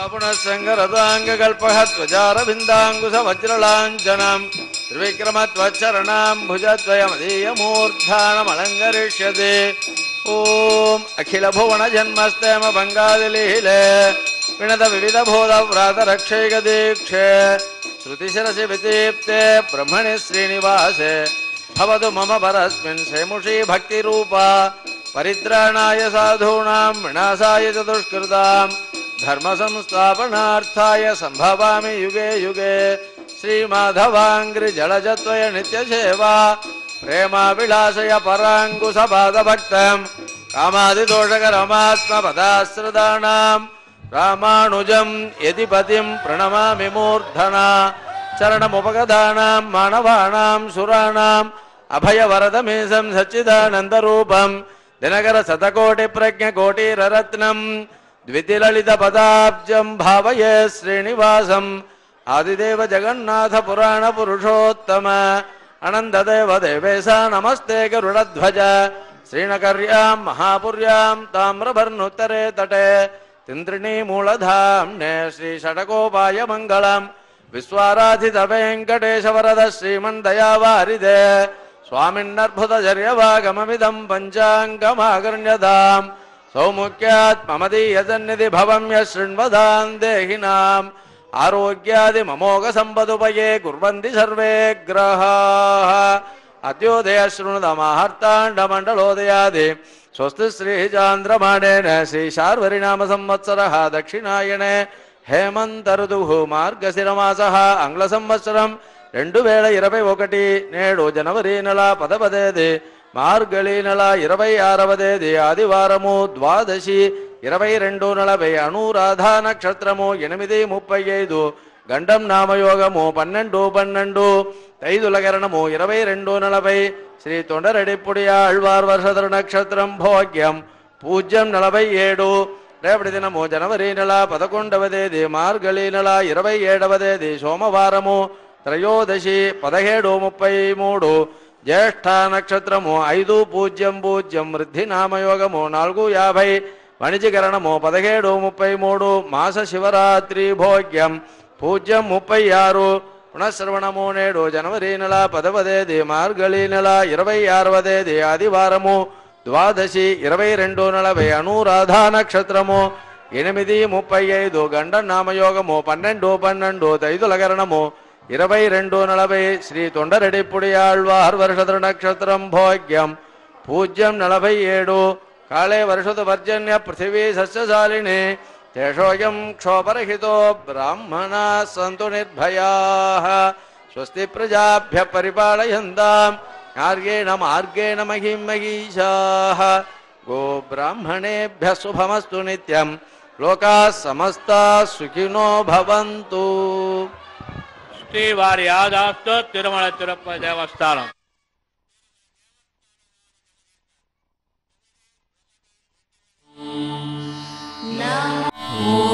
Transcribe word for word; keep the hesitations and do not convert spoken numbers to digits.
ृदांगजारबिंदांगुशवज्रलांजनां त्रिविक्रमत्वचरणां भुजद्वयमदीयमूर्धानमलङ्करिष्यते। ॐ अखिलभुवनजन्मस्थेम भङ्गादिलीले विनद विविधभूतव्रातरक्षैकदीक्षे श्रुतिशिरसि विदीप्ते ब्रह्मणि श्रीनिवासे भवतु मम परस्मिन् सेमुषी भक्तिरूपा परित्राणाय साधूनां विनाशाय च दुष्कृतां धर्म संस्थापनार्थाय संभवामि युगे युगे। श्रीमाधवाङ्घ्रि जलजत्वय नित्यसेवा प्रेमाभिलाषय पराङ्कुशपादभक्तं कामादिदोषकरमात्मपदाश्रितानां रामानुजं यतिपतिं प्रणमामि मूर्धना। चरणमुपगतानां मानवानां सुराणाम् अभयवरदमीशं सच्चिदानन्दरूपं दिनकर शतकोटिप्रज्ञकोटिरत्नं द्वितिललितपदाब्जं भावये श्रीनिवासं। आदिदेव जगन्नाथपुराणपुरुषोत्तम अनन्ददेव देवेश नमस्ते गरुडध्वज। श्रीनगर्यां महापुर्यां ताम्रभर्णुत्तरे तटे तिन्त्रिणीमूलधाम्ने श्रीषडकोपाय मङ्गलम्। विश्वाराधितवेङ्कटेशवरद श्रीमन्दयावारिदे स्वामिन्नर्भुतचर्यवागममिदं पञ्चाङ्गमाकर्ण्यतां सौमुख्यात् ममदीयसन्निधि भवं यशृण्वदां देहिनाम्। आरोग्यादिममोघसम्पदुपये कुर्वन्ति सर्वे ग्रहाः। अद्योदयशृणुतमाहर्ताण्डमण्डलोदयादि स्वस्ति श्रीचान्द्रमाणेन श्रीशार्वरिणामसंवत्सरः दक्षिणायणे हेमन्तर्दुः मार्गशिरमासः आङ्ग्लसंवत्सरं రెండు వేల ఇరవై ఒకటి నేడు జనవరి నెల పదవ తేదీ మార్గళి నెల ఇరవై ఆరవ తేదీ ఆదివారము ద్వాదశి ఇరవై రెండు నలభై అనురాధ నక్షత్రము ఎనిమిది ముప్పై ఐదు గండం నామయోగము పన్నెండు పన్నెండు తైదుల కరణము ఇరవై రెండు నలభై శ్రీ తొండరెడ్డిపుడి ఆళ్వార్ వర్షధర నక్షత్రం భోగ్యం పూజ్యం నలభై ఏడు రేపటి దినము జనవరి నెల పదకొండవ తేదీ మార్గళి నెల ఇరవై ఏడవ తేదీ సోమవారము त्रयोदशी पदहेडु मुप्पै मूडु ज्येष्ठ नक्षत्रमु ऐदु पूज्यं पूज्यं वृद्धि नामयोगमु नालुगु याभै वणिजिकरणमु पदहेडु मुप्पै मूडु मास शिवरात्रि भोग्यं पूज्यं मुप्पै आरु पुनश्रवणमु नेडु जनवरी नेल पदव तేదీ మార్గళి నెల ఇరవై ఆరవ తేదీ ఆదివారము ద్వాదశి ఇరవై రెండు నలభై అనురాధ నక్షత్రము ఎనిమిది ముప్పై ఐదు గండ నామయోగము పన్నెండు పన్నెండు తైదుల కరణము ఇరవై రెండు నలభై శ్రీ తొండరెడ్డిపుడి ఆళ్వార్ వర్షధర నక్షత్రం భోగ్యం పూజ్యం నలభై ఏడు కాళే వర్షతు వర్జన్య పృథివీ సస్యశాలిని తేషోయం క్షోపరహితో బ్రాహ్మణా సంతు నిర్భయాః। స్వస్తి ప్రజాభ్య పరిపాలయంతాం మార్గేణ మార్గేణ మహీం మహీషాః। గో బ్రాహ్మణేభ్య శుభమస్తు నిత్యం లోకాః సమస్తాః సుఖినో భవంతు। श्री वारियादास्तु तिरुमल तिरुपति देवस्थानम्। नमो